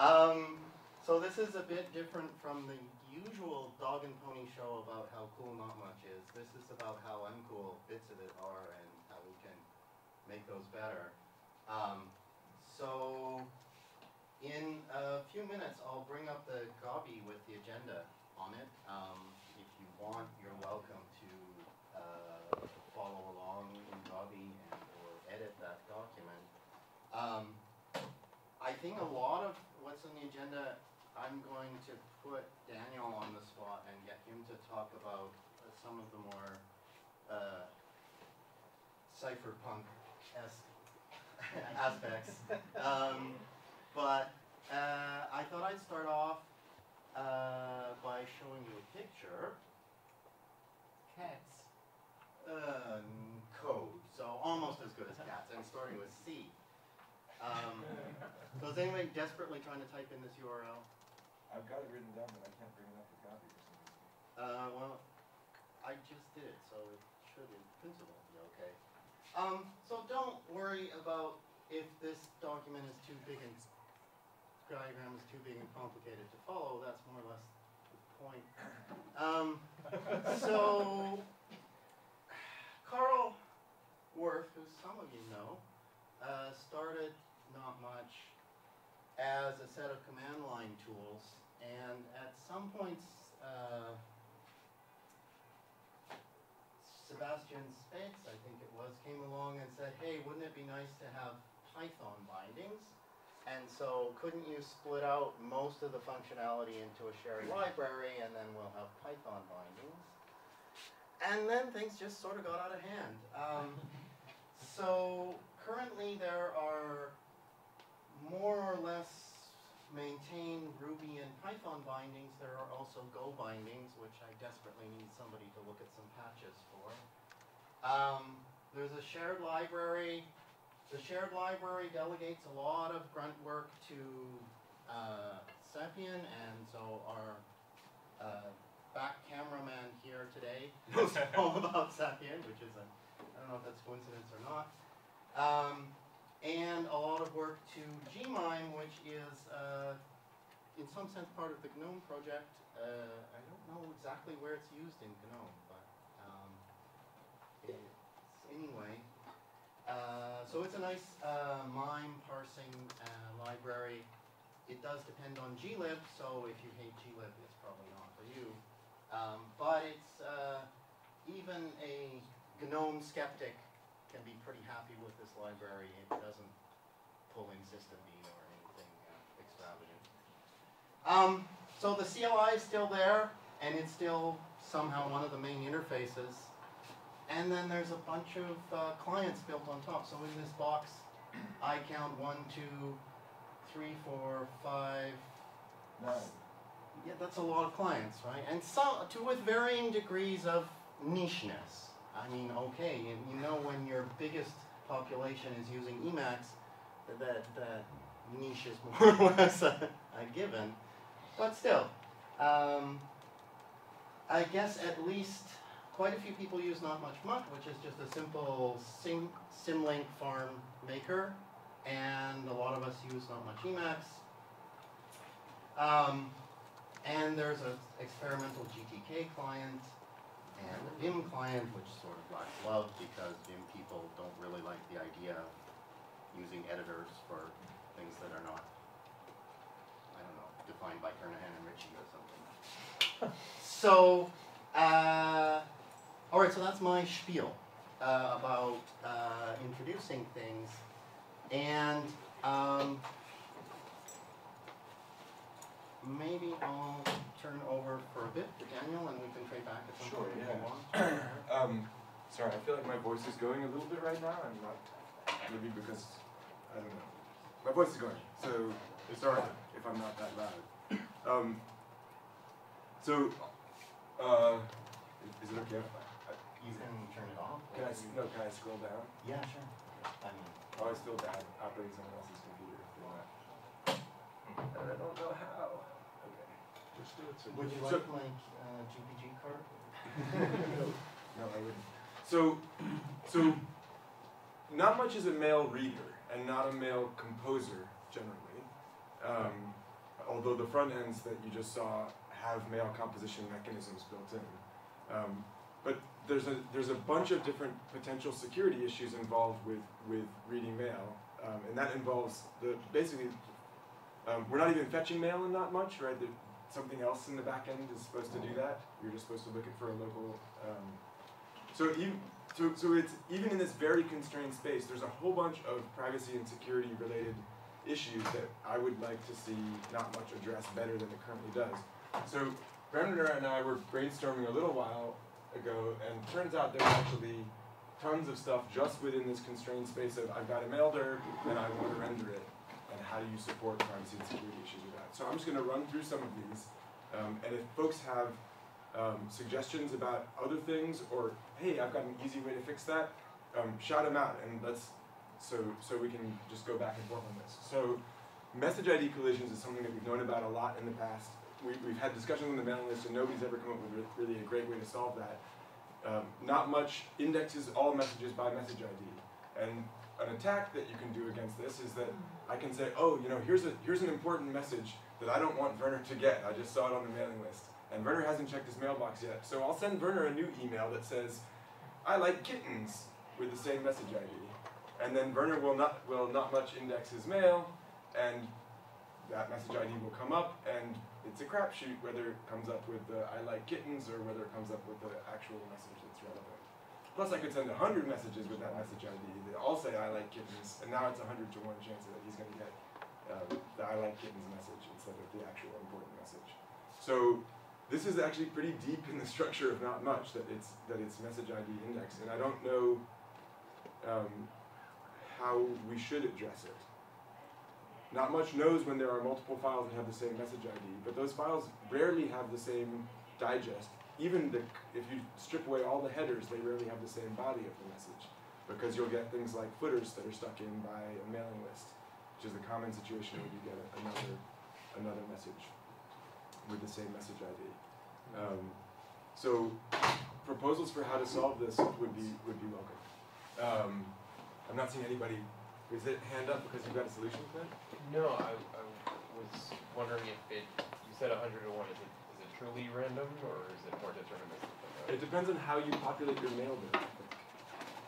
So this is a bit different from the usual dog and pony show about how cool not much is. This is about how uncool bits of it are and how we can make those better. So in a few minutes, I'll bring up the Gobby with the agenda on it. If you want, you're welcome to follow along in Gobby and or edit that document. I think a lot of what's on the agenda, I'm going to put Daniel on the spot and get him to talk about some of the more cypherpunk-esque aspects. But I thought I'd start off by showing you a picture. Cats. Code, so almost as good as cats, and starting with C. So is anyone desperately trying to type in this URL? I've got it written down, but I can't bring it up to Gobby for some reason. Well, I just did it, so it should in principle be okay. So don't worry about if this document is too big and diagram is too big and complicated to follow. That's more or less the point. So Carl Wirth, who some of you know, started Not Much as a set of command line tools, and at some points Sebastian Spitz, I think it was, came along and said, hey, wouldn't it be nice to have Python bindings? And so couldn't you split out most of the functionality into a shared library and then we'll have Python bindings? And then things just sort of got out of hand. So currently there are more or less maintained Ruby and Python bindings. There are also Go bindings, which I desperately need somebody to look at some patches for. There's a shared library. The shared library delegates a lot of grunt work to Sepien, and so our back cameraman here today knows all about Sepien, which is I don't know if that's coincidence or not. And a lot of work to Gmime, which is, in some sense, part of the GNOME project. I don't know exactly where it's used in GNOME, but anyway. So it's a nice MIME parsing library. It does depend on glib, so if you hate glib, it's probably not for you. But it's even a GNOME skeptic can be pretty happy with this library. It doesn't pull in system mean or anything extravagant. So the CLI is still there, and it's still somehow one of the main interfaces. And then there's a bunch of clients built on top. So in this box, I count 1, 2, 3, 4, 5, 9. Yeah, that's a lot of clients, right? And some, with varying degrees of nicheness. I mean, okay, and you know when your biggest population is using Emacs, that niche is more or less a given. But still, I guess at least quite a few people use Not Much Muck, which is just a simple symlink farm maker, and a lot of us use Not Much Emacs. And there's an experimental GTK client, and the Vim client, which sort of lacks love because Vim people don't really like the idea of using editors for things that are not, I don't know, defined by Kernahan and Ritchie or something. So, all right, so that's my spiel about introducing things. And maybe I'll turn over for a bit to Daniel, and we can trade back at some point. Sure, yeah. Sorry, I feel like my voice is going a little bit right now. I'm not, maybe because, I don't know. My voice is going, so it's all right if I'm not that loud. Is it okay if you can turn it off? Can I scroll down? Yeah, sure. I mean, I always feel bad operating someone else's computer. And I don't know how. Okay. Would you like my GPG card? No, I wouldn't. So, Not Much is a male reader and not a male composer generally. although the front ends that you just saw have male composition mechanisms built in. But there's a bunch of different potential security issues involved with reading male, and that involves basically we're not even fetching male in that much, right? Something else in the back end is supposed to do that. You're just supposed to look it for a local. So it's even in this very constrained space, there's a whole bunch of privacy and security related issues that I would like to see not much addressed better than it currently does. So Bremner and I were brainstorming a little while ago, and it turns out there's actually tons of stuff just within this constrained space of I've got a mail dir, and I want to render it, and how do you support privacy and security issues with that? So I'm just going to run through some of these, and if folks have suggestions about other things, or hey, I've got an easy way to fix that, shout them out, and so we can just go back and forth on this. So message ID collisions is something that we've known about a lot in the past. We've had discussions on the mailing list, and nobody's ever come up with really a great way to solve that. Not much indexes all messages by message ID. And an attack that you can do against this is that I can say, oh, you know, here's an important message that I don't want Werner to get. I just saw it on the mailing list. And Werner hasn't checked his mailbox yet. So I'll send Werner a new email that says, I like kittens, with the same message ID. And then Werner will not much index his mail, and that message ID will come up, and it's a crapshoot whether it comes up with the I like kittens or whether it comes up with the actual message that's relevant. Plus I could send 100 messages with that message ID that all say I like kittens, and now it's 100 to 1 chance that he's going to get the I like kittens message instead of the actual important message. So this is actually pretty deep in the structure of not much that it's message ID index, and I don't know how we should address it. Not much knows when there are multiple files that have the same message ID, but those files rarely have the same digest. Even if you strip away all the headers, they rarely have the same body of the message, because you'll get things like footers that are stuck in by a mailing list, which is the common situation where you get another message with the same message ID. So proposals for how to solve this would be welcome. I'm not seeing anybody. Is it hand up because you've got a solution for that? No, I was wondering if you said 100 to 1, is it truly random, or is it more deterministic? It depends on how you populate your mail dir, I think,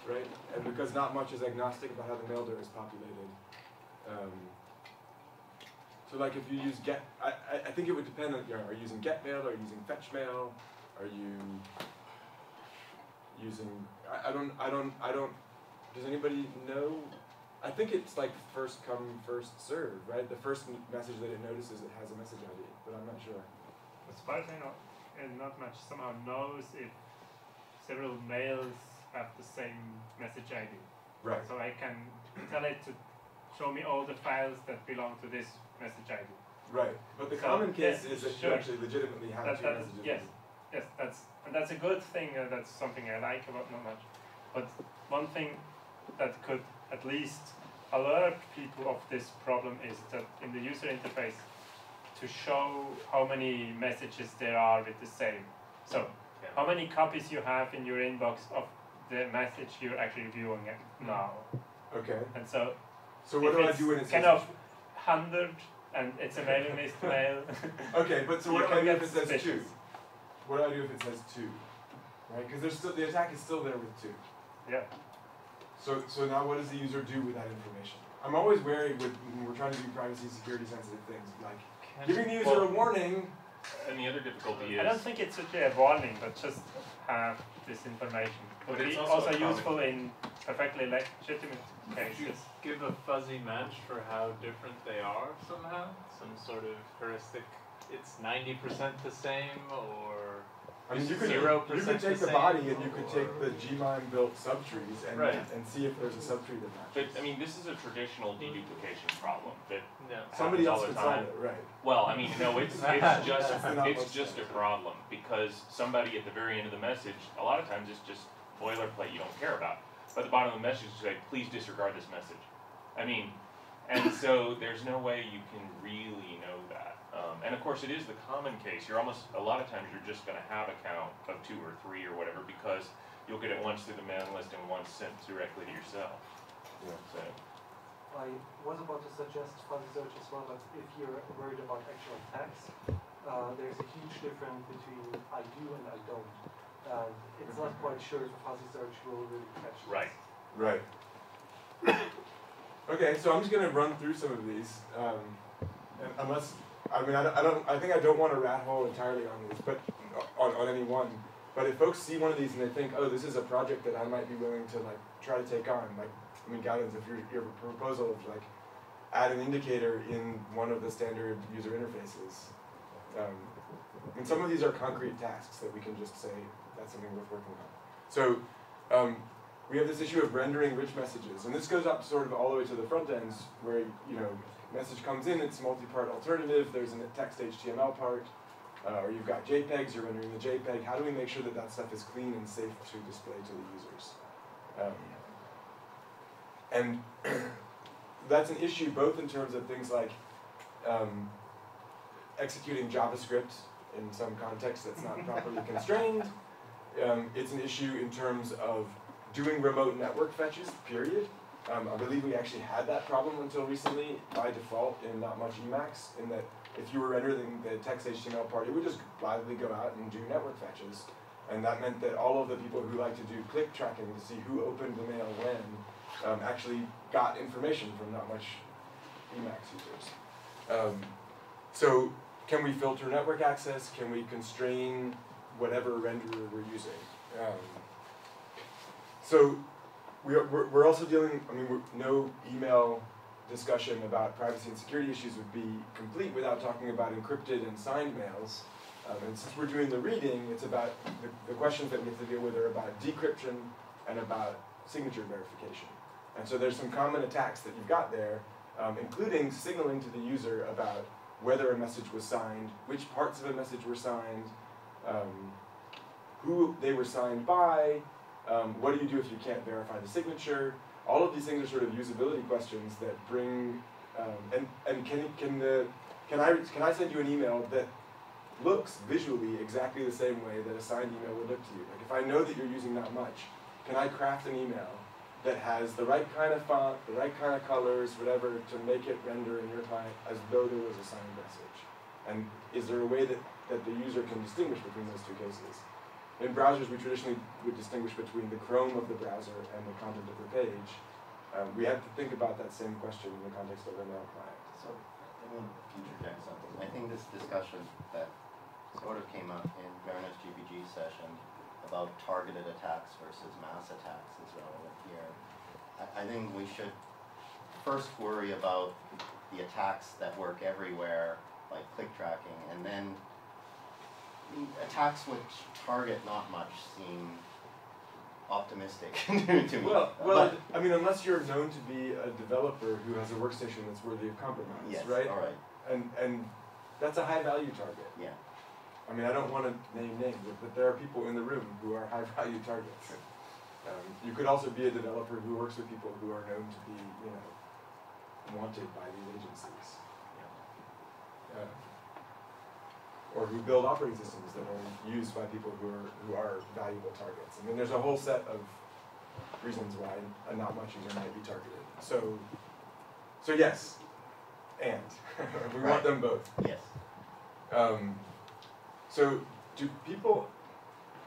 right? And because not much is agnostic about how the mail dir is populated. So like if you use get, I think it would depend on, you know, are you using get mail, are you using fetch mail, are you using, I don't, does anybody know? I think it's like first come, first serve, right? The first message that it notices, it has a message ID, but I'm not sure. As far as I know, and not much somehow knows if several mails have the same message ID. Right. So I can tell it to show me all the files that belong to this message ID. Right. But the common case is that you actually legitimately have two messages. Yes. Yes. That's a good thing. That's something I like about not much. But one thing that could at least alert people of this problem is that in the user interface to show how many messages there are with the same. So how many copies you have in your inbox of the message you're actually viewing now. Okay. And so what do I do when it's kind of 100 and it's a mailing list mail? Okay, but so what do I do if it says suspicious. 2? What do I do if it says 2? Right? Because there's still the attack is still there with 2. Yeah. So now what does the user do with that information? I'm always wary when we're trying to do privacy security sensitive things, like giving the user a warning. And the other difficulty is... I don't think it should be a warning, but just have this information. But it's also useful in perfectly legitimate cases. Give a fuzzy match for how different they are somehow? Some sort of heuristic, it's 90% the same, or... I mean, you could take the body and you could take the Gmime built subtrees and, right, and see if there's a subtree that matches. But I mean, this is a traditional deduplication problem that somebody else could solve it, right? Well, I mean, no, it's just a problem because somebody at the very end of the message, a lot of times it's just boilerplate you don't care about. But at the bottom of the message is like, please disregard this message. I mean, and so there's no way you can really know that. And of course, it is the common case. You're almost, a lot of times, you're just going to have a count of 2 or 3 or whatever because you'll get it once through the mailing list and once sent directly to yourself. Yeah. So. I was about to suggest fuzzy search as well, but if you're worried about actual facts, there's a huge difference between I do and I don't. It's not quite sure if fuzzy search will really catch this. Right, right. Okay, so I'm just going to run through some of these, unless, I think I don't want to rat hole entirely on these, but on any one. But if folks see one of these and they think, oh, this is a project that I might be willing to like try to take on, like, I mean, Gaudenz, if your proposal of like add an indicator in one of the standard user interfaces, and some of these are concrete tasks that we can just say that's something worth working on. So we have this issue of rendering rich messages, and this goes up sort of all the way to the front ends where message comes in, it's multi-part alternative. There's a text HTML part. Or you've got JPEGs, you're rendering the JPEG. How do we make sure that that stuff is clean and safe to display to the users? And that's an issue both in terms of things like executing JavaScript in some context that's not properly constrained. It's an issue in terms of doing remote network fetches, period. I believe we actually had that problem until recently by default in not much Emacs, in that if you were rendering the text HTML part, it would just blithely go out and do network fetches. And that meant that all of the people who like to do click tracking to see who opened the mail when actually got information from not much Emacs users. So can we filter network access? Can we constrain whatever renderer we're using? So we're also dealing, no email discussion about privacy and security issues would be complete without talking about encrypted and signed mails. And since we're doing the reading, it's about the questions that we have to deal with are about decryption and about signature verification. And so there's some common attacks that you've got there, including signaling to the user about whether a message was signed, which parts of a message were signed, who they were signed by, what do you do if you can't verify the signature? All of these things are sort of usability questions that bring and can I send you an email that looks visually exactly the same way that a signed email would look to you? Like, if I know that you're using that much, can I craft an email that has the right kind of font, the right kind of colors, whatever, to make it render in your client as though there was a signed message? And is there a way that the user can distinguish between those two cases? In browsers, we traditionally would distinguish between the Chrome of the browser and the content of the page. We have to think about that same question in the context of a mail client. So let me interject something. I think this discussion that sort of came up in Marinus GBG session about targeted attacks versus mass attacks is relevant here. I think we should first worry about the attacks that work everywhere, like click tracking, and then attacks which target not much seem optimistic to me. Well, I mean, unless you're known to be a developer who has a workstation that's worthy of compromise, yes, right? All right. And that's a high-value target. Yeah. I mean, I don't want to name names, but there are people in the room who are high-value targets. Sure. You could also be a developer who works with people who are known to be, wanted by these agencies. Yeah. Or who build operating systems that are used by people who are valuable targets. I mean, there's a whole set of reasons why a not much user might be targeted. So yes, and we right. want them both. Yes. So do people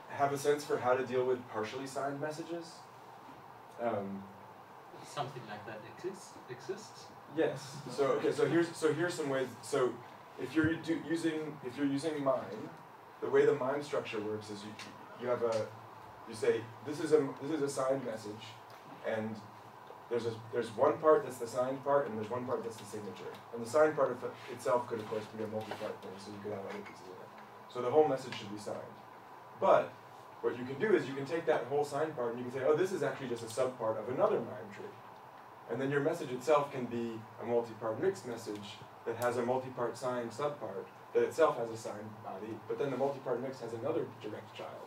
have a sense for how to deal with partially signed messages? Something like that exists. Yes. So okay. So here's some ways. So. If you're using MIME, the way the MIME structure works is you say this is a signed message, and there's one part that's the signed part and there's one part that's the signature, and the signed part itself could of course be a multi-part thing, so you could have other pieces in it. So the whole message should be signed. But what you can do is you can take that whole signed part and you can say, oh, this is actually just a subpart of another MIME tree, and then your message itself can be a multi-part mixed message that has a multi-part signed subpart that itself has a signed body, but then the multi-part mix has another direct child.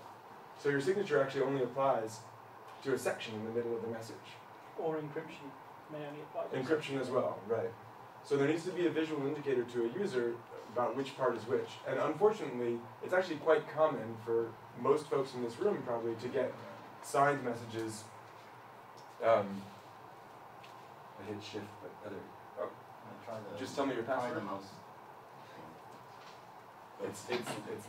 So your signature actually only applies to a section in the middle of the message. Or encryption may only apply to encryption as well, right. So there needs to be a visual indicator to a user about which part is which. And unfortunately, it's actually quite common for most folks in this room probably to get signed messages. I hit shift, but But it, just tell me your password. The mouse. It's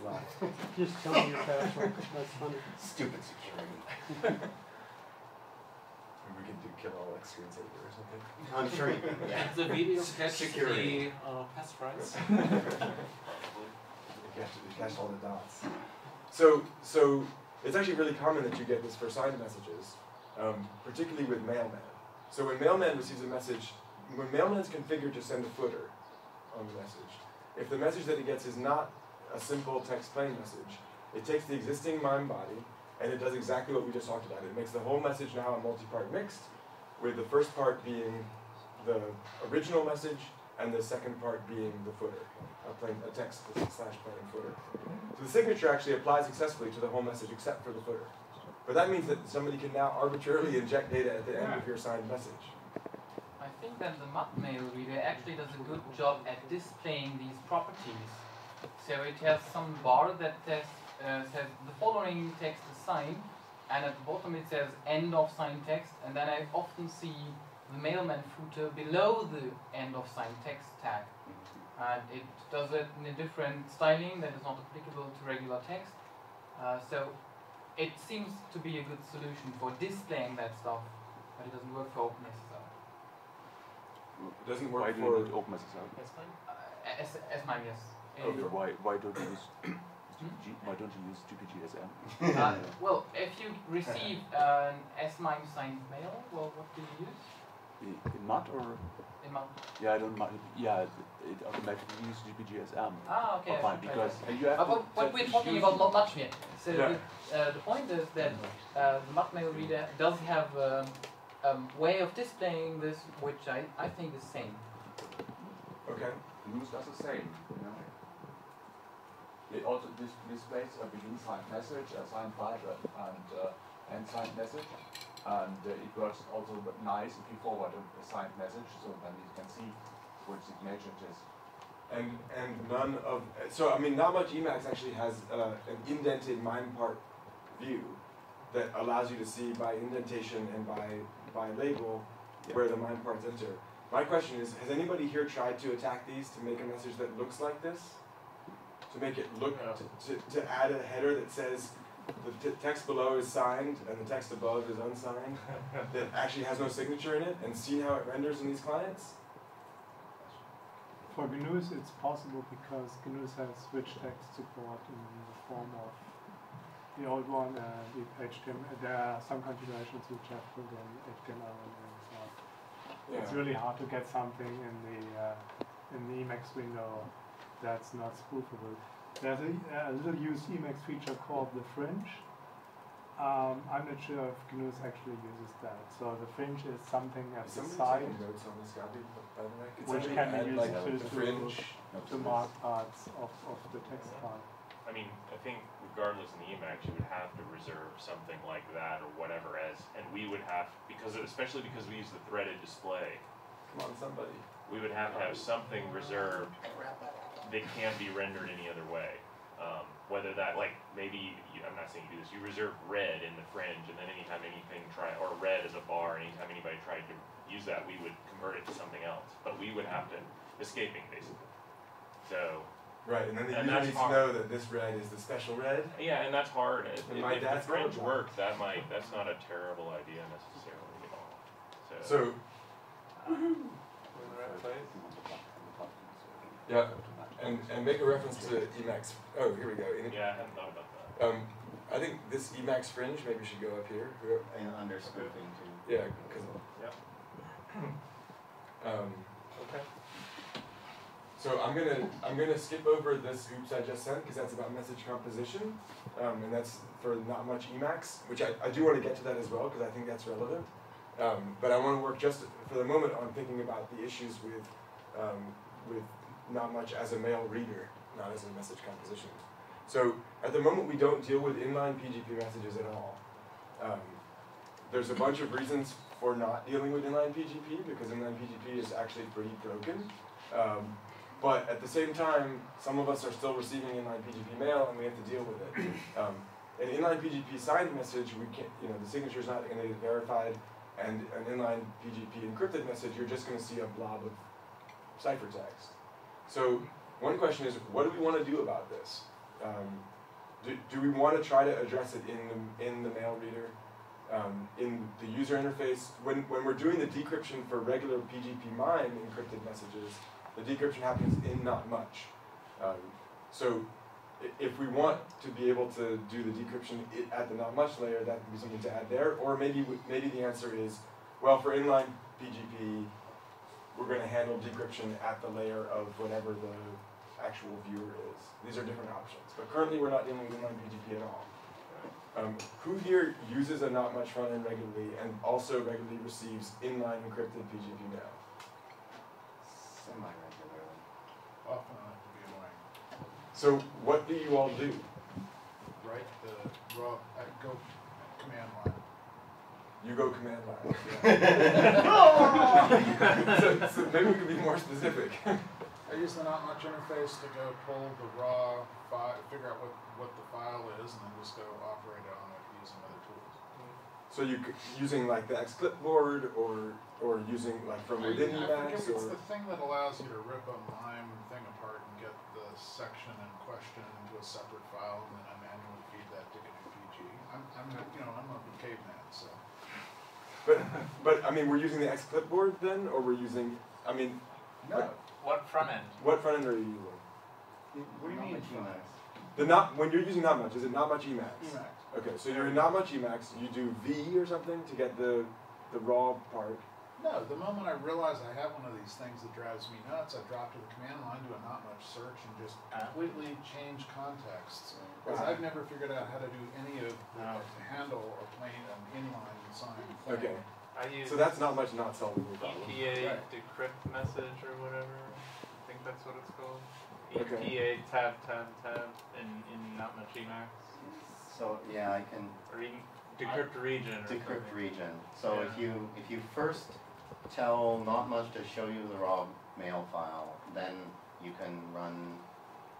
locked. Just tell me your password. That's funny. Stupid security. We can do kill all X screensaver or something. I'm sure you can. Yeah. The video catches the past rights. It catches all the dots. So it's actually really common that you get this for signed messages, particularly with Mailman. So when Mailman receives a message, when Mailman is configured to send a footer on the message, if the message that it gets is not a simple text plain message, it takes the existing MIME body and it does exactly what we just talked about. It makes the whole message now a multi-part mixed, with the first part being the original message and the second part being the footer, a text slash plain footer. So the signature actually applies successfully to the whole message except for the footer. But that means that somebody can now arbitrarily inject data at the end of your signed message. I think that the MudMail reader actually does a good job at displaying these properties. So it has some bar that says the following text is signed, and at the bottom it says end of signed text, and then I often see the Mailman footer below the end of signed text tag. And it does it in a different styling that is not applicable to regular text. So it seems to be a good solution for displaying that stuff, but it doesn't work for OpenSSL. It doesn't work for OpenSSL. As mine, yes. Okay, why don't you use GPGSM? Well, if you receive an S-MIME signed mail, well, what do you use? In MUT or? In MUT. Yeah, I don't mind. Yeah, it automatically uses GPGSM. Ah, okay. Fine, because you have but we're talking about not much yet. So yeah. The point is that the MudMail reader does have a way of displaying this, which I think is sane. Okay. News does the same. It also displays a begin signed message, a signed byte, and end signed message. And it works also nice if you forward a signed message, so then you can see which signature it is. And none of, so I mean, not much Emacs actually has an indented MIME part view that allows you to see by indentation and by label where the MIME parts enter. My question is, has anybody here tried to attack these to make a message that looks like this? To make it look, to add a header that says the text below is signed and the text above is unsigned, that actually has no signature in it, and see how it renders in these clients? For GNUs, it's possible because GNUs has switch text support in the form of the old one and the HTML. There are some configurations which have put in HTML and so on. Yeah. It's really hard to get something in the Emacs window that's not spoofable. There's a little used Emacs feature called the fringe. I'm not sure if GNUS actually uses that. So the fringe is something at the side which can be used to mark parts of the text file. I mean, I think regardless in the Emacs, you would have to reserve something like that or whatever as, and we would have, because especially because we use the threaded display. Come on, somebody. We would have to have something reserved that can be rendered any other way. Whether that, like, maybe, I'm not saying you do this, you reserve red in the fringe, and then anytime anything or red as a bar, anytime anybody tried to use that, we would convert it to something else. But we would have to, escaping, basically. So. Right, and then the user needs to know that this red is the special red. Yeah, and that's hard. If the fringe works, that's not a terrible idea necessarily at all. So yeah, and make a reference to Emacs. Oh, here we go. Yeah, I hadn't thought about that. I think this Emacs fringe maybe should go up here. And under spoofing too. Yeah, because yeah. Okay. So I'm gonna skip over this oops I just sent because that's about message composition, and that's for not much Emacs, which I do want to get to that as well because I think that's relevant. But I want to work just for the moment on thinking about the issues with not much as a mail reader, not as a message composition. So at the moment we don't deal with inline PGP messages at all. There's a bunch of reasons for not dealing with inline PGP because inline PGP is actually pretty broken. But at the same time, some of us are still receiving inline PGP mail and we have to deal with it. An inline PGP signed message, we can't, the signature is not verified. and an inline PGP encrypted message, you're just going to see a blob of ciphertext. So one question is, what do we want to do about this? Do we want to try to address it in the mail reader, in the user interface? When we're doing the decryption for regular PGP-MIME encrypted messages, the decryption happens in not much. So if we want to be able to do the decryption at the not much layer, that would be something to add there. Or maybe the answer is, well, for inline PGP, we're going to handle decryption at the layer of whatever the actual viewer is. These are different options. But currently, we're not dealing with inline PGP at all. Who here uses a not much front end regularly and also regularly receives inline encrypted PGP mail? Semi-regularly. Often enough to be annoying. So what do you all do? Write the raw, go command line. You go command line. Yeah. so maybe we could be more specific. I use the not much interface to go pull the raw file, figure out what the file is, and then just go operate it on it using other tools. So you using like the xclipboard or using like from within Emacs, it's the thing that allows you to rip a MIME thing apart and get the section in question into a separate file, and then I manually feed that to PG. I'm a caveman, so. But I mean, we're using the xclipboard then, or we're using, I mean. No. What front end? What front end are you using? What do you mean Emacs? When you're using not much, is it not much Emacs? Emacs. Okay, so you're in not much Emacs, you do V or something to get the raw part? No, the moment I realize I have one of these things that drives me nuts, I drop to the command line, do a not much search, and just completely change contexts. Because I've never figured out how to do any of the handle or plain and inline sign. Okay. So that's not much not solvable problem. EPA decrypt message or whatever. I think that's what it's called. EPA tab in not much Emacs. So yeah, I can. Or even decrypt region. Decrypt region. So if you first tell not much to show you the raw mail file, then you can run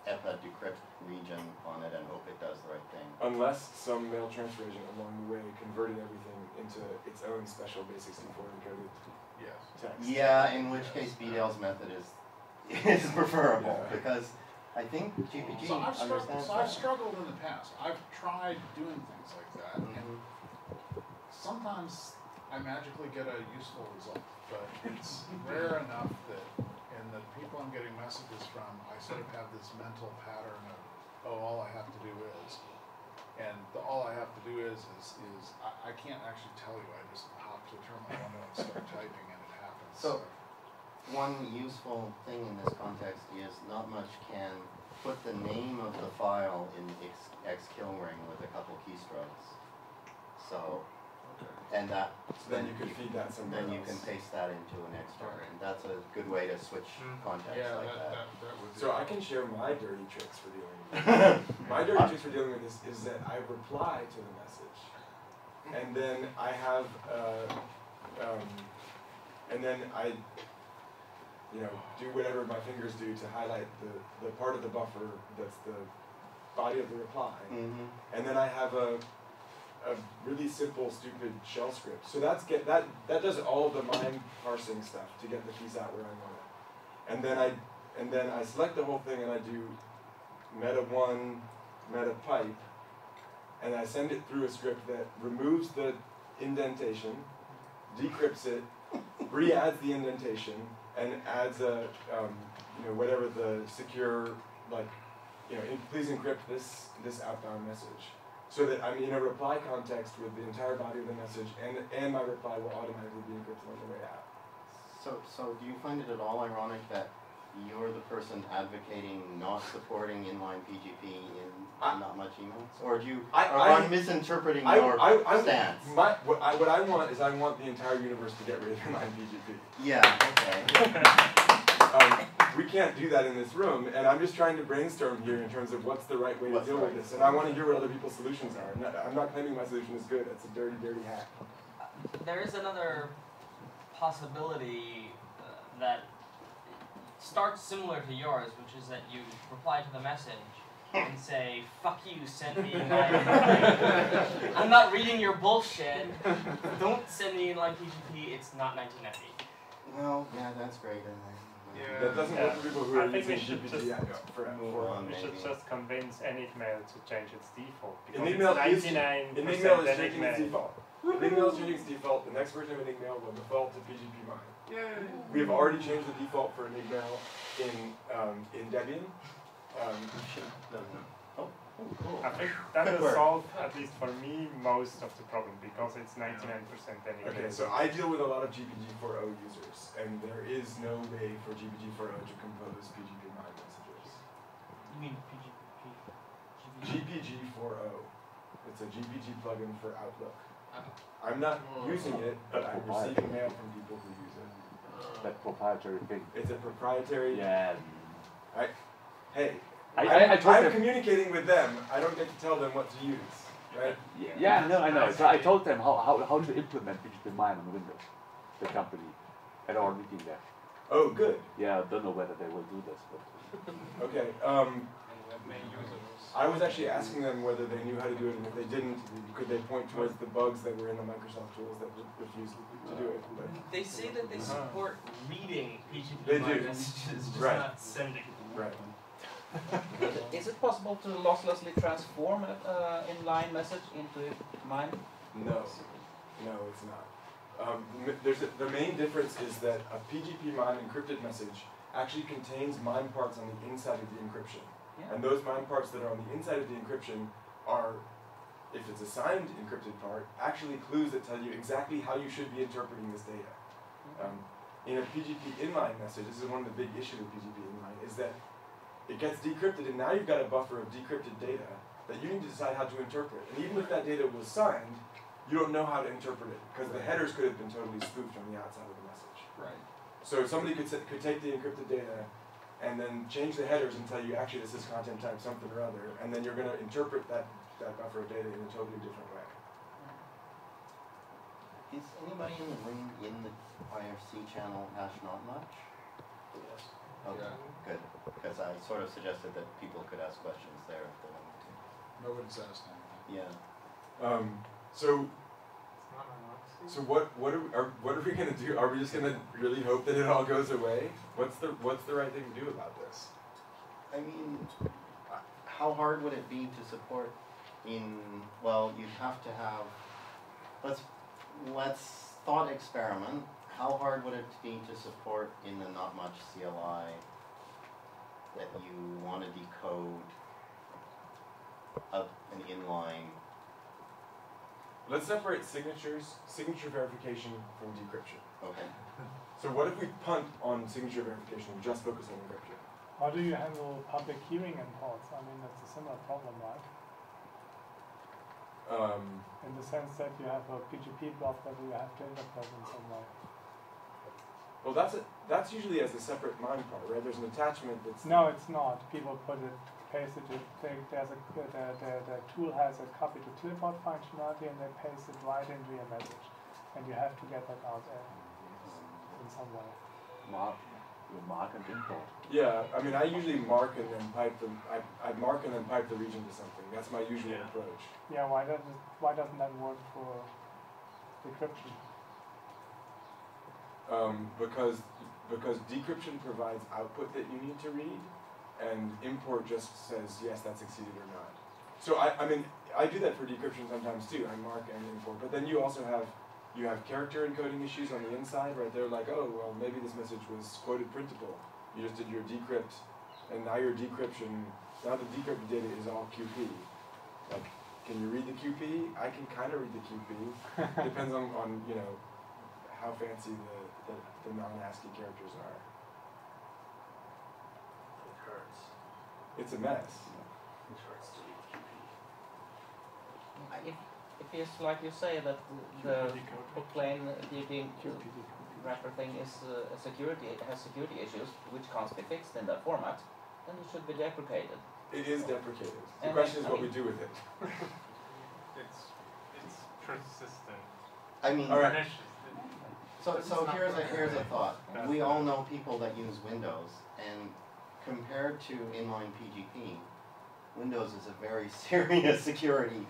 EPA decrypt region on it and hope it does the right thing. Unless some mail transfer agent along the way converted everything into its own special base64 encoded text. Yeah, in which case BDL's method is preferable because I think GPG. So I've struggled in the past. I've tried doing things like that, and sometimes I magically get a useful result, but it's rare enough that. And the people I'm getting messages from, I sort of have this mental pattern of, oh, all I have to do is, and the all I have to do is I can't actually tell you. I just hop to the terminal window and start typing, and it happens. So, one useful thing in this context is not much can put the name of the file in xkillring with a couple keystrokes. So. And that, so then you can feed that somewhere. Then you can paste that into an external, and that's a good way to switch context like that. So I can share my dirty tricks for dealing with this. My dirty tricks for dealing with this is that I reply to the message, and then I have, and then I, do whatever my fingers do to highlight the part of the buffer that's the body of the reply, and then I have a really simple, stupid shell script. So that does all the MIME parsing stuff to get the keys out where I want it. And then I select the whole thing and I do meta1, meta pipe, and I send it through a script that removes the indentation, decrypts it, re-adds the indentation, and adds a whatever the secure please encrypt this outbound message. So that I'm in a reply context with the entire body of the message, and my reply will automatically be encrypted on the way out. So do you find it at all ironic that you're the person advocating not supporting inline PGP in not much Emacs, or do you are misinterpreting your stance? What I want is I want the entire universe to get rid of inline PGP. Yeah. Okay. We can't do that in this room, and I'm just trying to brainstorm here in terms of what's the right way to deal with this, and I want to hear what other people's solutions are. I'm not claiming my solution is good. It's a dirty, dirty hack. There is another possibility that starts similar to yours, which is that you reply to the message, and say, fuck you, send me my... I'm not reading your bullshit. Don't send me inline PGP, it's not 1990. Well, yeah, that's great. Yeah. That doesn't work for people who are using GPT for we should just convince Enigmail to change its default. Because Enigmail it's 99% Enigmail is changing its default. Enigmail is changing its default. The next version of Enigmail will default to PGP Mime. Yeah. We have already changed the default for Enigmail in Debian. Oh, cool. I think that will solve, at least for me, most of the problem, because it's 99% Enigmail. Okay, so I deal with a lot of GPG40 users, and there is no way for GPG40 to compose PGP Mime messages. You mean GPG40. It's a GPG plugin for Outlook. I'm not using it, but I'm receiving mail from people who use it. That proprietary thing. It's a proprietary... Yeah. Hey. I'm communicating with them. I don't get to tell them what to use, right? Yeah, yeah, no, I know. So I told them how to implement PGP Mime on Windows, the company, at our meeting there. Oh, good. Yeah, I don't know whether they will do this, but... Okay, I was actually asking them whether they knew how to do it, and if they didn't, could they point towards the bugs that were in the Microsoft tools that refused to do it? But they say that they support reading PGP Mime messages, just not sending them. Right. Is it possible to losslessly transform an inline message into mime? No, no, it's not. The main difference is that a PGP mime encrypted message actually contains mime parts on the inside of the encryption. Yeah. And those mime parts that are on the inside of the encryption are, if it's a signed encrypted part, actually clues that tell you exactly how you should be interpreting this data. In a PGP inline message, this is one of the big issues with PGP inline, is that it gets decrypted, and now you've got a buffer of decrypted data that you need to decide how to interpret. And even if that data was signed, you don't know how to interpret it, because the headers could have been totally spoofed on the outside of the message. Right. So somebody could take the encrypted data and then change the headers and tell you, actually, this is content type something or other, and then you're going to interpret that buffer of data in a totally different way. Is anybody in the room in the IRC channel hash not much? Yes. Okay, good. Because I sort of suggested that people could ask questions there if they wanted to. No one's asking. Yeah. So what are we gonna do? Are we just gonna really hope that it all goes away? What's the right thing to do about this? I mean, how hard would it be to support? Well, you'd have to have. Let's thought experiment. How hard would it be to support in the not much CLI that you want to decode an inline? Let's separate signature verification from decryption. Okay. So what if we punt on signature verification and just focus on encryption? How do you handle public hearing imports? I mean, that's a similar problem, right? In the sense that you have a PGP block that you have to interpret in some way. Well, that's usually as a separate mime part, right? There's an attachment that's... No, it's not. People paste it to the tool has a copy to clipboard functionality, and they paste it right into your message. And you have to get that out in some way. Mark and import. Yeah, I mean, I usually mark and then pipe them. I mark and then pipe the region to something. That's my usual approach. Yeah, why doesn't that work for decryption? Because decryption provides output that you need to read, and import just says, yes, that succeeded or not. So, I do that for decryption sometimes, too. I mark and import. But then you also have, character encoding issues on the inside, right? They're like, oh, well, maybe this message was quoted printable. You just did your decrypt, and now your decryption, now the decrypted data is all QP. Like, can you read the QP? I can kind of read the QP. Depends on, you know, how fancy the non-ASCII characters are. It hurts. It's a mess. It hurts to read QP. It feels like you say that the plain wrapper thing is has security issues which can't be fixed in that format, then it should be deprecated. It is deprecated. The question is what we do with it. It's persistent. I mean, all right. So here's a thought. We all know people that use Windows, and compared to inline PGP, Windows is a very serious security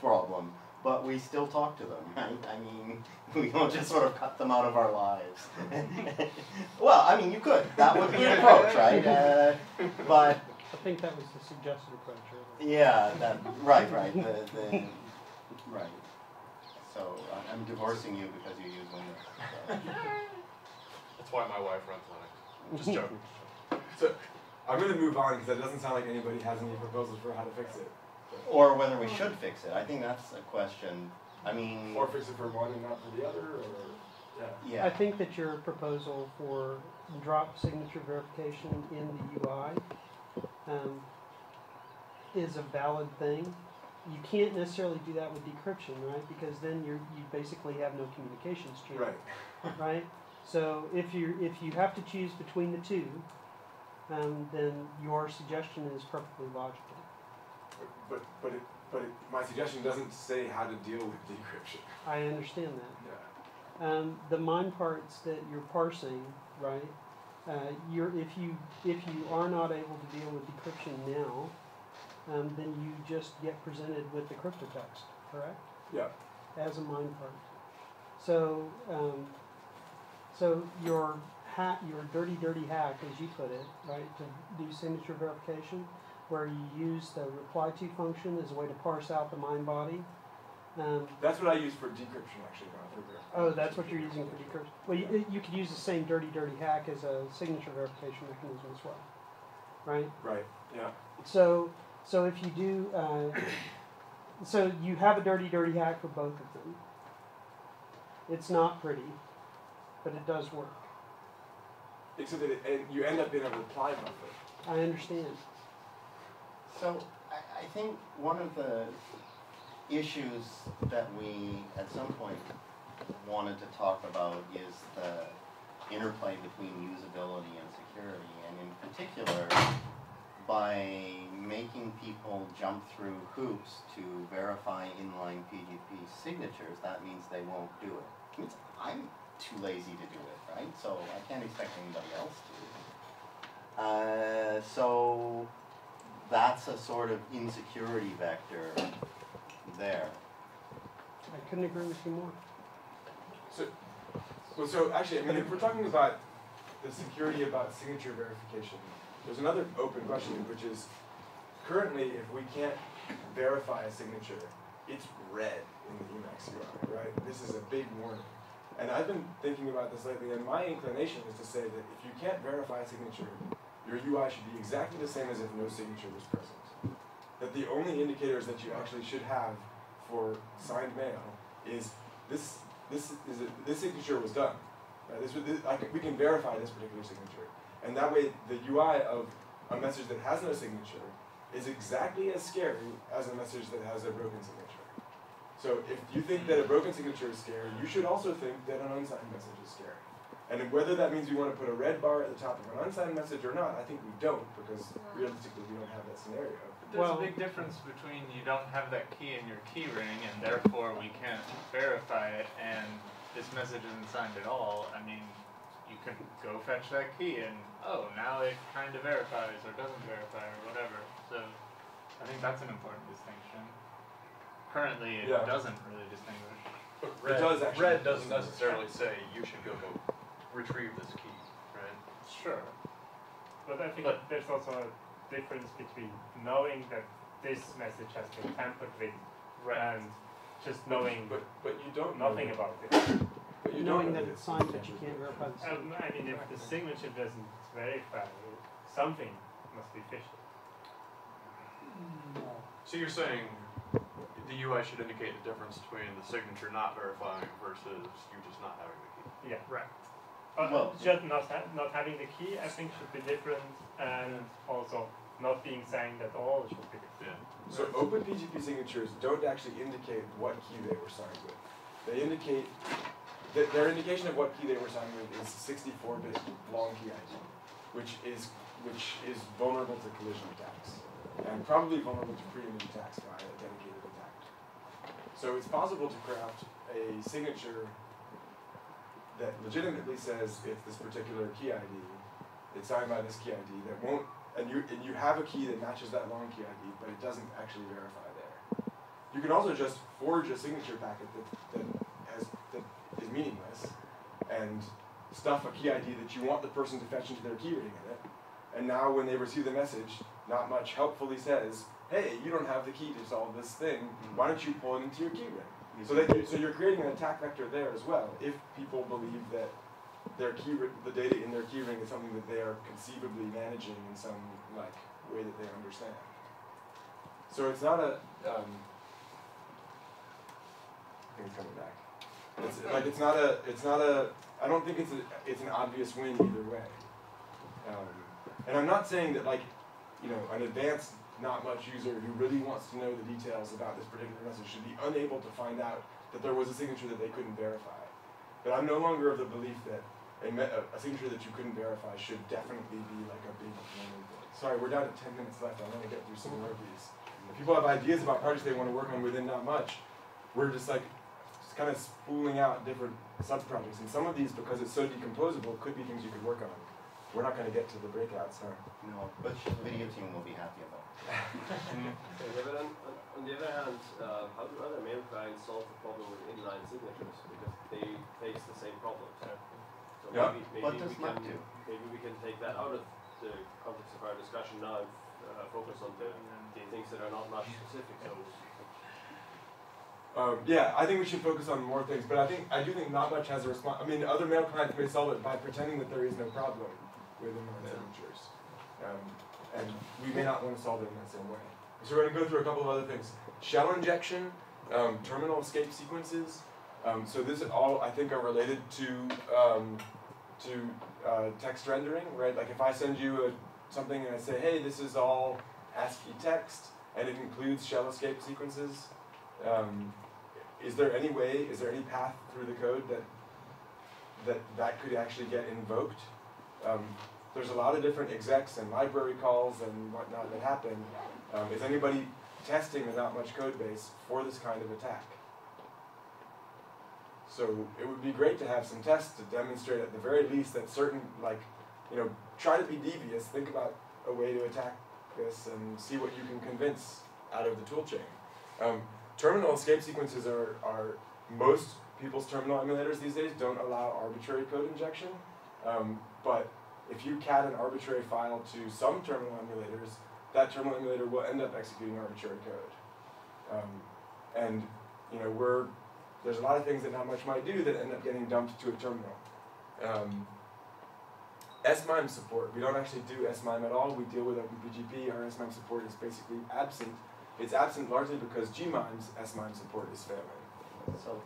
problem, but we still talk to them, right? I mean, we don't just sort of cut them out of our lives. Well, I mean, you could. That would be an approach, right? But I think that was the suggested approach. Right? Yeah, that, right. Right. So I'm divorcing you because you use Windows. So. That's why my wife runs Linux. Just joking. So I'm going to move on because it doesn't sound like anybody has any proposals for how to fix it. Or whether we should fix it. I think that's a question. I mean... Or fix it for one and not for the other? Or, yeah. I think that your proposal for drop signature verification in the UI is a valid thing. You can't necessarily do that with decryption, right? Because then you basically have no communications channel. Right. Right? So if you have to choose between the two, then your suggestion is perfectly logical. But my suggestion doesn't say how to deal with decryption. I understand that. Yeah. The MIME parts that you're parsing, right? If you are not able to deal with decryption now, then you just get presented with the cryptotext, correct? Yeah. As a MIME part. So so your dirty hack, as you put it, right, to do signature verification, where you use the reply to function as a way to parse out the MIME body. That's what I use for decryption, actually. Oh, that's what you're using for decryption. Well, you could use the same dirty hack as a signature verification mechanism as well, right? Right. Yeah. So if you do, so you have a dirty hack for both of them. It's not pretty, but it does work. Except that you end up in a reply buffer. I understand. So I think one of the issues that we, at some point, wanted to talk about is the interplay between usability and security, and in particular, by making people jump through hoops to verify inline PGP signatures, that means they won't do it. It means I'm too lazy to do it, right? So I can't expect anybody else to. So that's a sort of insecurity vector there. I couldn't agree with you more. So actually, I mean, if we're talking about the security about signature verification, there's another open question, which is, currently, if we can't verify a signature, it's red in the Emacs UI, right? This is a big warning. And I've been thinking about this lately, and my inclination is to say that if you can't verify a signature, your UI should be exactly the same as if no signature was present. That the only indicators that you actually should have for signed mail is this signature was done. Right? We can verify this particular signature, and that way the UI of a message that has no signature is exactly as scary as a message that has a broken signature. So if you think that a broken signature is scary, you should also think that an unsigned message is scary. And whether that means we want to put a red bar at the top of an unsigned message or not, I think we don't, because realistically we don't have that scenario. But there's a big difference between you don't have that key in your key ring, and therefore we can't verify it, and this message isn't signed at all. I mean, you can go fetch that key, and oh, now it kind of verifies or doesn't verify or whatever. So I think that's an important distinction. Currently, it doesn't really distinguish. But red doesn't necessarily say you should go retrieve this key, right? Sure. But I think there's also a difference between knowing that this message has been tampered with and just knowing but you don't nothing about it. But you knowing that it's signed but you can't verify the signature. I mean, if the signature doesn't verify, something must be fishy. No. So you're saying the UI should indicate the difference between the signature not verifying versus you just not having the key. Yeah, right. Well, just not having the key, I think, should be different, and also not being signed at all should be different. Yeah. So open PGP signatures don't actually indicate what key they were signed with. They indicate that their indication of what key they were signed with is 64-bit long key ID, which is vulnerable to collision attacks and probably vulnerable to preemptive attacks by a dedicated attack. So it's possible to craft a signature that legitimately says it's this particular key ID, it's signed by this key ID, that won't and you have a key that matches that long key ID, but it doesn't actually verify there. You can also just forge a signature packet that is meaningless, and stuff a key ID that you want the person to fetch into their key reading in it, and now when they receive the message, not much helpfully says, hey, you don't have the key to solve this thing, why don't you pull it into your key ring? So you're creating an attack vector there as well, if people believe that the data in their key ring is something that they are conceivably managing in some way that they understand. So it's not a... I think it's coming back. I don't think it's an obvious win either way. And I'm not saying that an advanced not much user who really wants to know the details about this particular message should be unable to find out that there was a signature that they couldn't verify. But I'm no longer of the belief that a signature that you couldn't verify should definitely be a big thing. Sorry, we're down to 10 minutes left. I want to get through some more of these. If people have ideas about projects they want to work on within not much, we're just kind of spooling out different sub-projects, and some of these, because it's so decomposable, could be things you could work on. We're not going to get to the breakouts, huh? No, but the video team will be happy about it. Okay, but on the other hand, how do other mail clients solve the problem with inline signatures? Because they face the same problems. Yeah. So maybe we can take that out of the context of our discussion now and focus on the things that are not much specific. So yeah, I think we should focus on more things, but I do think not much has a response. I mean, other mail clients may solve it by pretending that there is no problem with inline signatures, and we may not want to solve it in that same way. So we're going to go through a couple of other things: shell injection, terminal escape sequences. So this all I think are related to text rendering, right? Like if I send you something and I say, hey, this is all ASCII text, and it includes shell escape sequences. Is there any path through the code that could actually get invoked? There's a lot of different execs and library calls and whatnot that happen. Is anybody testing the not much code base for this kind of attack? So it would be great to have some tests to demonstrate at the very least that certain, try to be devious, think about a way to attack this and see what you can convince out of the tool chain. Terminal escape sequences are most people's terminal emulators these days don't allow arbitrary code injection, but if you cat an arbitrary file to some terminal emulators, that terminal emulator will end up executing arbitrary code. There's a lot of things that not much might do that end up getting dumped to a terminal. S-MIME support, we don't actually do S-MIME at all, we deal with OpenPGP, our S-MIME support is basically absent. It's absent largely because Gmime's S-MIME support is failing. So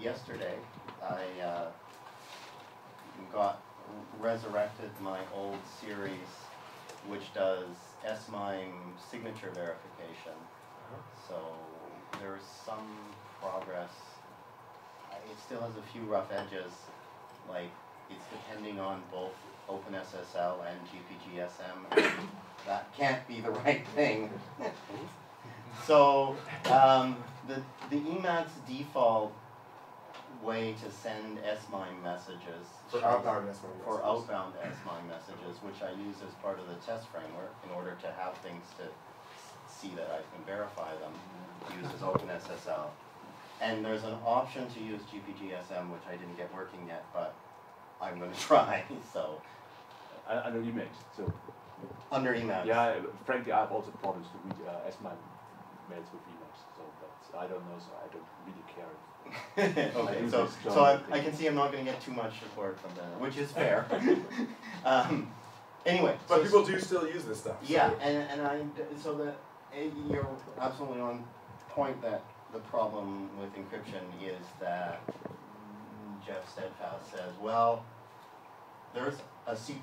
yesterday, I resurrected my old series, which does S-MIME signature verification. So there's some progress. It still has a few rough edges. It's depending on both OpenSSL and GPGSM. And that can't be the right thing. So the Emacs default way to send S-MIME messages outbound S-MIME messages, which I use as part of the test framework in order to have things to see that I can verify them, uses OpenSSL. And there's an option to use GPGSM, which I didn't get working yet, but I'm going to try. So I know Emacs. So under Emacs. Yeah, frankly, I have also problems to read S-MIME mails with Emacs, so that's, I don't know, so I don't really care. Okay, so I can see I'm not going to get too much support from that, which is fair. Anyway. But so people do still use this stuff. Yeah, so. You're absolutely on point that the problem with encryption is that Jeff Steadfast says, well, there's a C#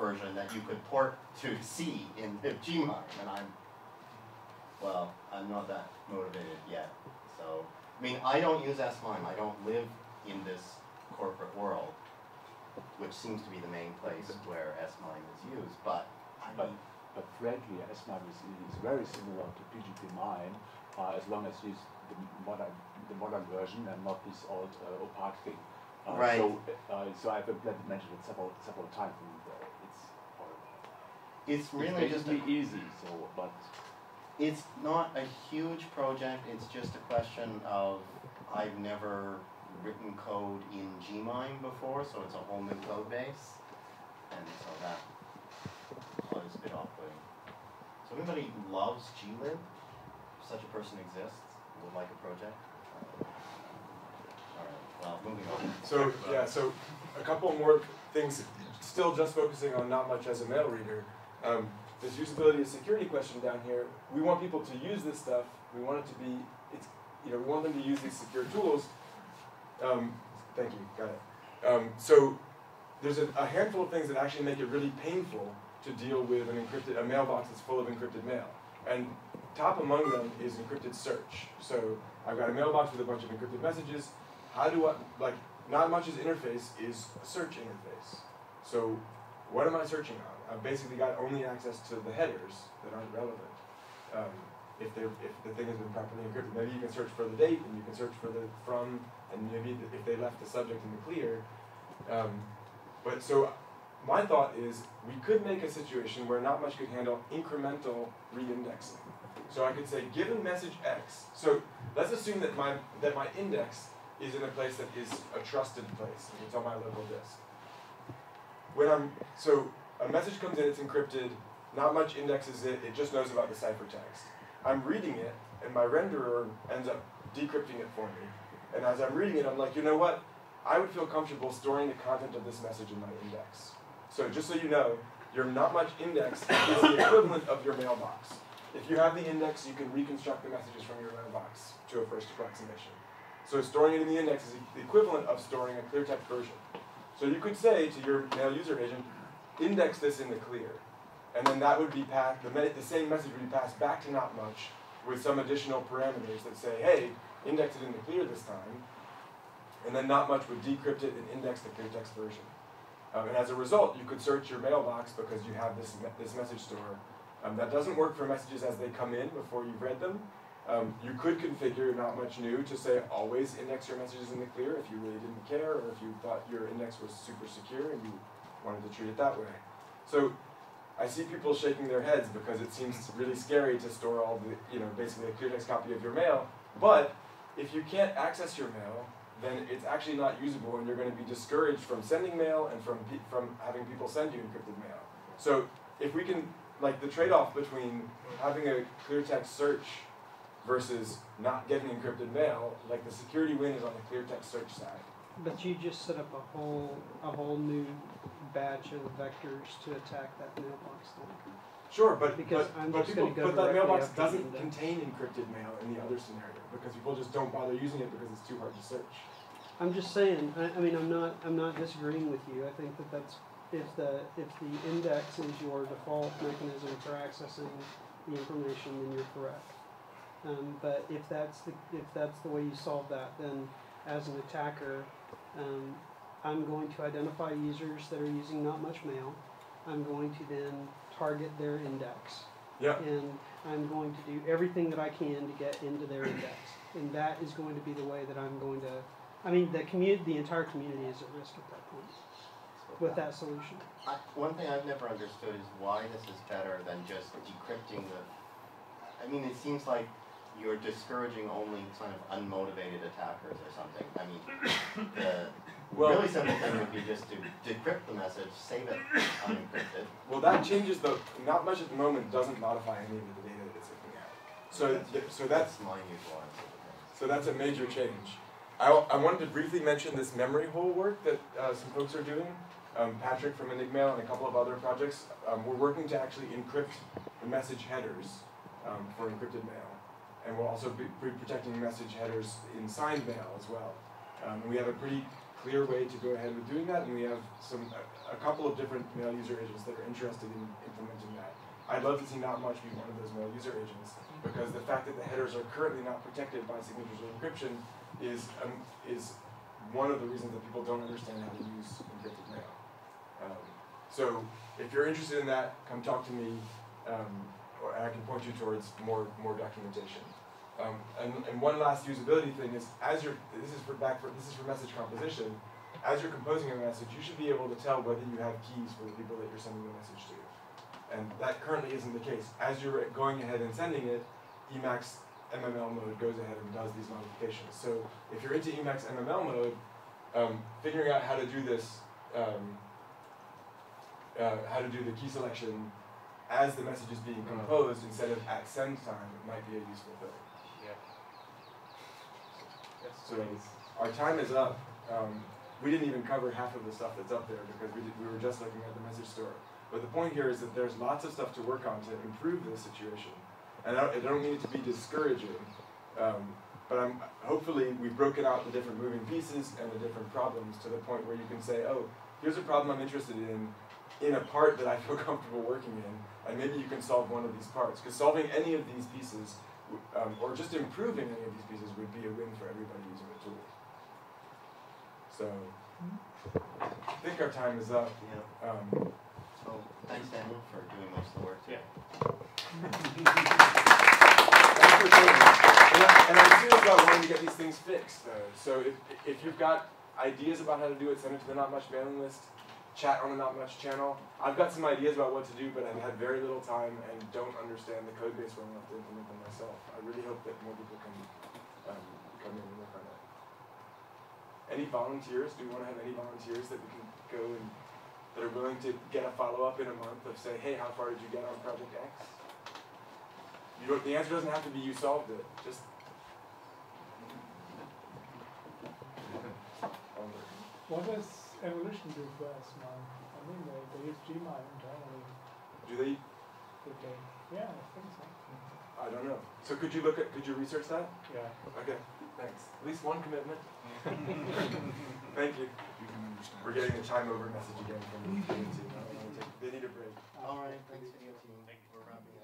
version that you could port to C in Gmime, and I'm not that motivated yet. So, I don't use S-MIME. I don't live in this corporate world, which seems to be the main place where S-MIME is used. But frankly, S-MIME is very similar to PGPMIME, as long as it's the modern version and not this old opaque thing. So I've mentioned it several times. And, it's horrible. it's really just easy. So, but it's not a huge project. It's just a question of I've never written code in Gmime before, so it's a whole new code base, and so that was a bit off-putting. So, anybody who loves glib, if such a person exists, would like a project. All right. Well, moving on. So yeah. So a couple more things. Still just focusing on not much as a mail reader. This usability and security question down here. We want people to use this stuff. We want it to be. It's, you know, we want them to use these secure tools. Thank you. Got it. So there's a handful of things that actually make it really painful to deal with an encrypted mailbox that's full of encrypted mail. And top among them is encrypted search. So I've got a mailbox with a bunch of encrypted messages. How do I, like, not much as interface is a search interface. So what am I searching on? I've basically got only access to the headers that aren't relevant. If the thing has been properly encrypted, maybe you can search for the date, and you can search for the from, and maybe if they left the subject in the clear. But so my thought is we could make a situation where not much could handle incremental reindexing. So I could say, given message X, so let's assume that my index is in a place that is a trusted place. It's on my local disk. So a message comes in, it's encrypted, not much indexes it, it just knows about the ciphertext. I'm reading it, and my renderer ends up decrypting it for me. And as I'm reading it, I'm like, you know what? I would feel comfortable storing the content of this message in my index. So just so you know, your not much index is the equivalent of your mailbox. If you have the index, you can reconstruct the messages from your mailbox to a first approximation. So storing it in the index is the equivalent of storing a clear text version. So you could say to your mail user agent, index this in the clear. And then that would be passed, the same message would be passed back to not much with some additional parameters that say, hey, index it in the clear this time. And then not much would decrypt it and index the clear text version. And as a result, you could search your mailbox because you have this message store. That doesn't work for messages as they come in before you've read them. You could configure not much new to say always index your messages in the clear if you really didn't care or if you thought your index was super secure and you wanted to treat it that way. So I see people shaking their heads because it seems really scary to store all the, basically a clear text copy of your mail. But if you can't access your mail, then it's actually not usable and you're going to be discouraged from sending mail and from having people send you encrypted mail. So if we can, like the trade-off between having a clear text search versus not getting encrypted mail, like the security win is on the clear text search side. But you just set up a whole new batch of vectors to attack that mailbox then. Sure, but that mailbox doesn't contain encrypted mail in the other scenario because people just don't bother using it because it's too hard to search. I'm just saying. I mean, I'm not disagreeing with you. I think that that's if the index is your default mechanism for accessing the information, then you're correct. But if that's the way you solve that, then as an attacker, I'm going to identify users that are using not much mail. I'm going to then target their index. Yeah. And I'm going to do everything that I can to get into their index. And that is going to be the way that I'm going to, I mean, the entire community is at risk at that point with that solution. One thing I've never understood is why this is better than just decrypting the, I mean, it seems like you're discouraging only kind of unmotivated attackers or something. I mean, the really simple thing would be just to decrypt the message, save it unencrypted. Well, that changes the, not much at the moment doesn't modify any of the data that it's looking at. So that's my usual answer. So that's a major change. I wanted to briefly mention this memory hole work that some folks are doing. Patrick from Enigmail and a couple of other projects, we're working to actually encrypt the message headers for encrypted mail. And we'll also be protecting message headers in signed mail as well. We have a pretty clear way to go ahead with doing that, and we have a couple of different mail user agents that are interested in implementing that. I'd love to see not much be one of those mail user agents, because the fact that the headers are currently not protected by signatures or encryption is one of the reasons that people don't understand how to use encrypted mail. So if you're interested in that, come talk to me. I can point you towards more documentation. And one last usability thing is, this is for message composition. As you're composing a message, you should be able to tell whether you have keys for the people that you're sending the message to. and that currently isn't the case. As you're going ahead and sending it, Emacs MML mode goes ahead and does these modifications. So if you're into Emacs MML mode, figuring out how to do this, how to do the key selection as the message is being composed instead of at send time, it might be a useful thing. Yeah. So our time is up. We didn't even cover half of the stuff that's up there because we were just looking at the message store. But the point here is that there's lots of stuff to work on to improve this situation. And I don't mean it to be discouraging, but hopefully we've broken out the different moving pieces and the different problems to the point where you can say, oh, here's a problem I'm interested in a part that I feel comfortable working in, and maybe you can solve one of these parts. Because solving any of these pieces, or just improving any of these pieces, would be a win for everybody using the tool. So I think our time is up. Yeah. So thanks, Daniel, for doing most of the work. Yeah. And I'm serious about wanting to get these things fixed, though. So if you've got ideas about how to do it, send it to the Not Much mailing list. Chat on the Not Much channel. I've got some ideas about what to do, but I've had very little time and don't understand the code base well enough to implement them myself. I really hope that more people can come in and work on that. Any volunteers? Do we want to have any volunteers that we can go and that are willing to get a follow-up in a month of say, hey, how far did you get on Project X? You don't, the answer doesn't have to be you solved it. Just what does Evolution do for us now? I mean, they use Gmod internally. Do they? Did they? Yeah, I think so. I don't know. So could you look at? Could you research that? Yeah. Okay. Thanks. At least one commitment. Thank you. You can understand. We're getting a time over message again from the community. They need a break. All right. Thanks for your team. Thank you. We're wrapping up.